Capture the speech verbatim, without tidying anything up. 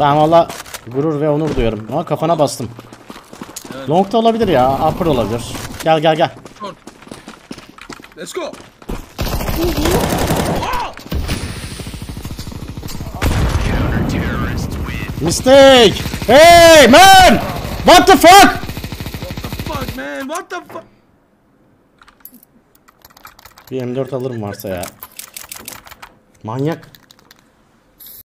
Ben valla gurur ve onur duyuyorum. Ama kafana bastım. Evet. Long da olabilir ya. Upper olabilir. Gel gel gel. Let's go. Mistake. Hey man. What the fuck? What the fuck man? What the fuck? Bir M dört alırım varsa ya. Manyak.